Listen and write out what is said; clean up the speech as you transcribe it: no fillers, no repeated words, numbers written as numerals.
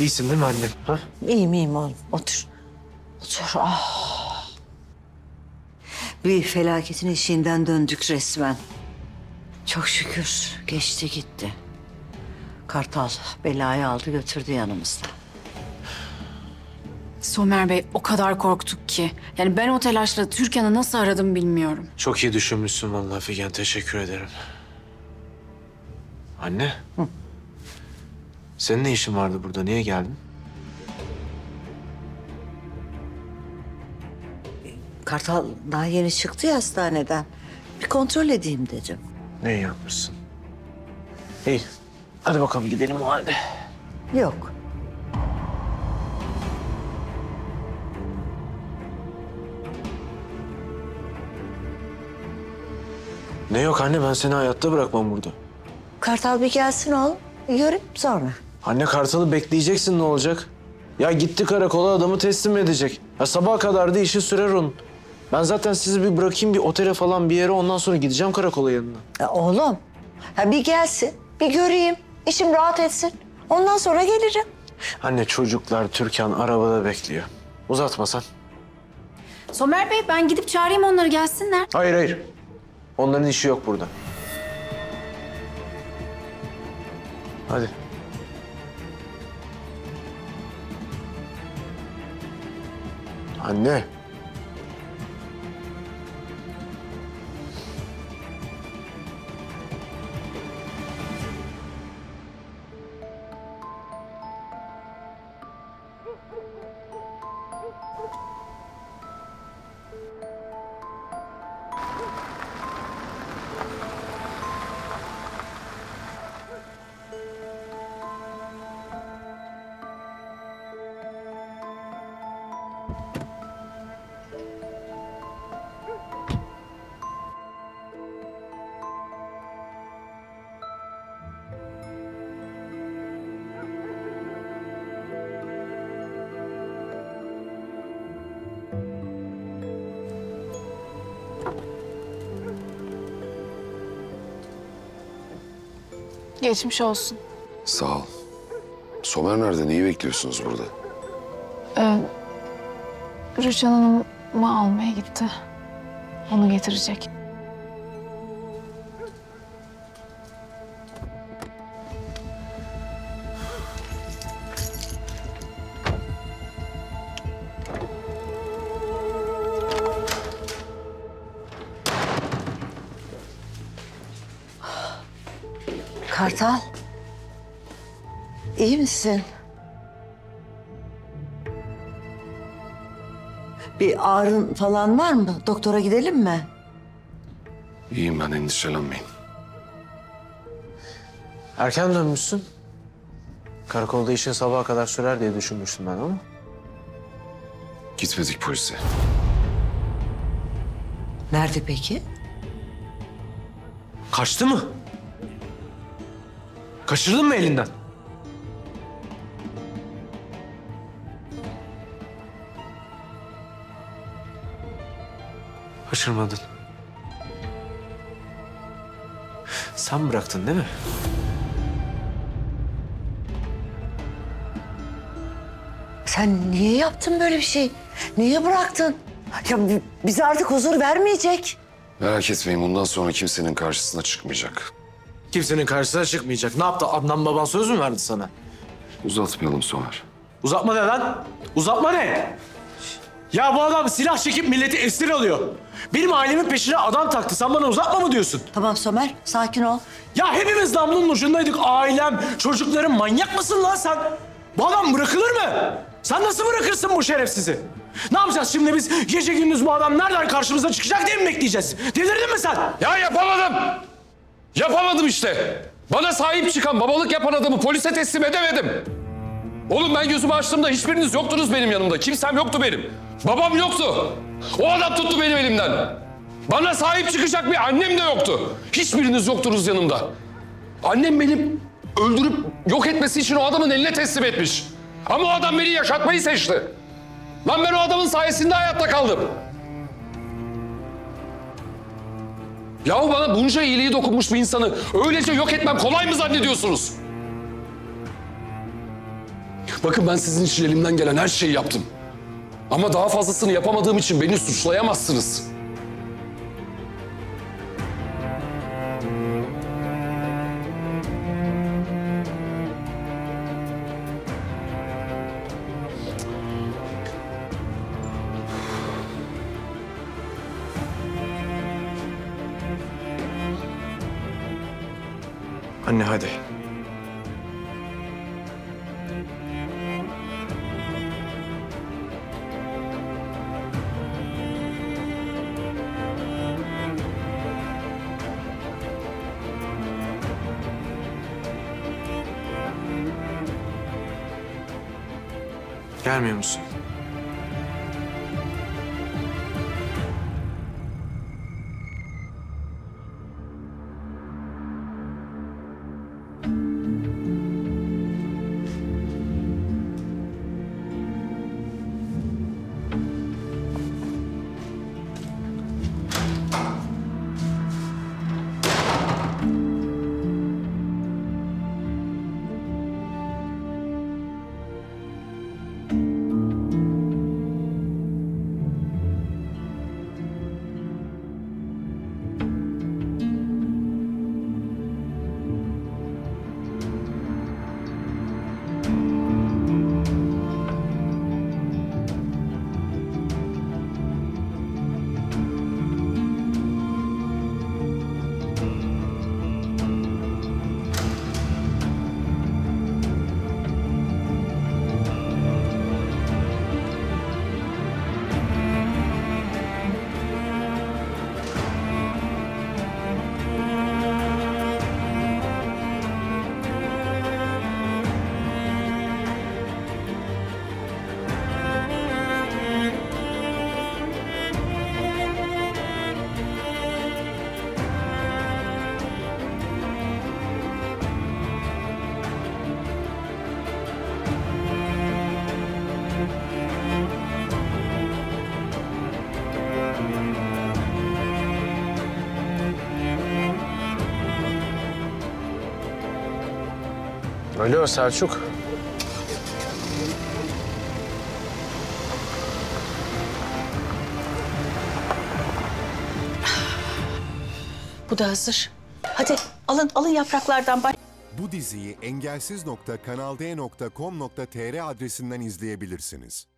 İyisin değil mi annem? Ha? İyiyim, iyiyim oğlum. Otur. Otur. Ah. Bir felaketin eşiğinden döndük resmen. Çok şükür geçti gitti. Kartal belayı aldı götürdü yanımızda. Somer Bey, o kadar korktuk ki. Yani ben o telaşla Türkan'ı nasıl aradım bilmiyorum. Çok iyi düşünmüşsün vallahi Figen. Teşekkür ederim. Anne. Hı. Senin ne işin vardı burada? Niye geldin? Kartal daha yeni çıktı ya hastaneden. Bir kontrol edeyim dedim. Ne yapmışsın? İyi. Hadi bakalım gidelim o halde. Yok. Ne yok anne? Ben seni hayatta bırakmam burada. Kartal bir gelsin oğlum. Görüp sonra. Anne Kartal'ı bekleyeceksin ne olacak? Ya gitti karakola adamı teslim edecek. Ya sabaha kadar da işi sürer onun. Ben zaten sizi bir bırakayım bir otele falan bir yere ondan sonra gideceğim karakola yanına. Ya oğlum ya bir gelsin bir göreyim işim rahat etsin ondan sonra gelirim. Anne çocuklar Türkan arabada bekliyor. Uzatma sen. Somer Bey ben gidip çağırayım onları gelsinler. Hayır hayır onların işi yok burada. Hadi. Anne. Geçmiş olsun. Sağ ol. Somer nerede? Neyi bekliyorsunuz burada? Rüçhan Hanım'ı almaya gitti. Onu getirecek. Kartal, iyi misin? Bir ağrın falan var mı? Doktora gidelim mi? İyiyim ben, endişelenmeyin. Erken dönmüşsün. Karakolda işin sabaha kadar sürer diye düşünmüştüm ben ama. Gitmedik polise. Nerede peki? Kaçtı mı? Kaçırdın mı elinden? Kaçırmadın. Sen bıraktın değil mi? Sen niye yaptın böyle bir şey? Niye bıraktın? Ya bize artık huzur vermeyecek. Merak etmeyin bundan sonra kimsenin karşısına çıkmayacak. Kimsenin karşısına çıkmayacak. Ne yaptı? Adnan baban söz mü verdi sana? Uzatmayalım Somer. Uzatma ne lan? Uzatma ne? Ya bu adam silah çekip milleti esir alıyor. Benim ailemin peşine adam taktı. Sen bana uzatma mı diyorsun? Tamam Somer, sakin ol. Ya hepimiz damlunun ucundaydık. Ailem, çocuklarım. Manyak mısın lan sen? Bu adam bırakılır mı? Sen nasıl bırakırsın bu şerefsizi? Ne yapacağız şimdi biz? Gece gündüz bu adam nereden karşımıza çıkacak diye mi bekleyeceğiz? Delirdin mi sen? Ya yapamadım. Yapamadım işte. Bana sahip çıkan, babalık yapan adamı polise teslim edemedim. Oğlum ben gözümü açtığımda hiçbiriniz yoktunuz benim yanımda. Kimsem yoktu benim. Babam yoktu. O adam tuttu benim elimden. Bana sahip çıkacak bir annem de yoktu. Hiçbiriniz yoktunuz yanımda. Annem benim öldürüp yok etmesi için o adamın eline teslim etmiş. Ama o adam beni yaşatmayı seçti. Lan ben o adamın sayesinde hayatta kaldım. Yahu bana bunca iyiliği dokunmuş bir insanı öylece yok etmem kolay mı zannediyorsunuz? Bakın ben sizin için elimden gelen her şeyi yaptım. Ama daha fazlasını yapamadığım için beni suçlayamazsınız. Anne hadi. Gelmiyor musun? Alo Selçuk. Bu da hazır. Hadi alın yapraklardan. Bu diziyi engelsiz.kanalde.com.tr adresinden izleyebilirsiniz.